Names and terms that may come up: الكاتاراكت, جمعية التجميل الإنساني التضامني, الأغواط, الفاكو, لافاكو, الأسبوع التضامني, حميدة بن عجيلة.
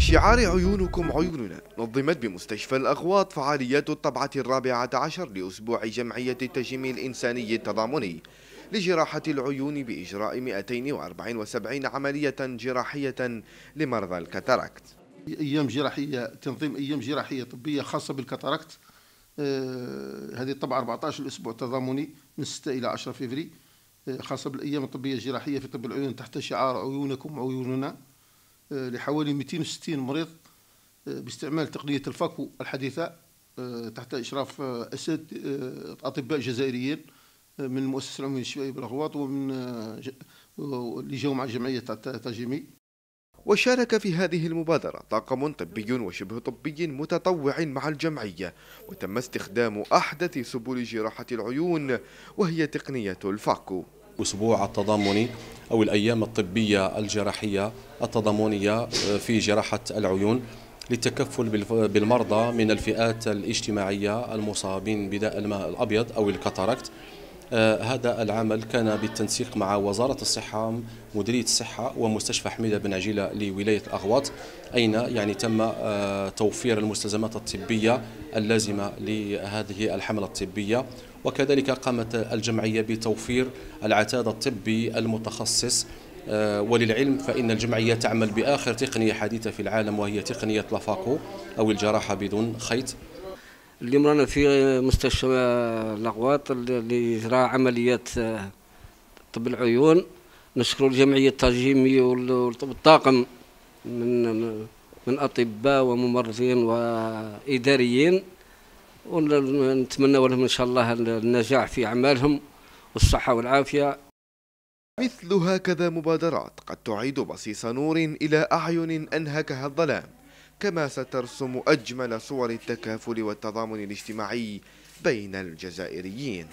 بشعار عيونكم عيوننا، نظمت بمستشفى الأغواط فعاليات الطبعة ال14 لأسبوع جمعية التجميل الإنساني التضامني لجراحة العيون بإجراء 274 عملية جراحية لمرضى الكاتاراكت. أيام جراحية، تنظيم أيام جراحية طبية خاصة بالكاتاراكت. هذه طبعة 14 الأسبوع التضامني من 6 إلى 10 فبراير، خاصة بالأيام الطبية الجراحية في طب العيون تحت شعار عيونكم عيوننا، لحوالي 260 مريض باستعمال تقنية الفاكو الحديثة تحت إشراف أطباء جزائريين من المؤسسة العمومية الشفائية بالأغواط ومن لجوء جمعية التجميل. وشارك في هذه المبادرة طاقم طبي وشبه طبي متطوع مع الجمعية، وتم استخدام أحدث سبل جراحة العيون وهي تقنية الفاكو. الأسبوع التضامني أو الأيام الطبية الجراحية التضامنية في جراحة العيون للتكفل بالمرضى من الفئات الاجتماعية المصابين بداء الماء الأبيض أو الكاتاراكت. هذا العمل كان بالتنسيق مع وزارة الصحة، مديرية الصحة ومستشفى حميدة بن عجيلة لولاية الأغواط، أين تم توفير المستلزمات الطبية اللازمة لهذه الحملة الطبية، وكذلك قامت الجمعية بتوفير العتاد الطبي المتخصص. وللعلم فإن الجمعية تعمل بآخر تقنية حديثة في العالم وهي تقنية لافاكو أو الجراحة بدون خيط. اليوم رانا في مستشفى الأغواط لإجراء عمليات طب العيون. نشكر الجمعية التجميل والطاقم من أطباء وممرضين وإداريين، ونتمنى لهم إن شاء الله النجاح في أعمالهم والصحة والعافية. مثل هكذا مبادرات قد تعيد بصيص نور إلى أعين أنهكها الظلام، كما سترسم أجمل صور التكافل والتضامن الاجتماعي بين الجزائريين.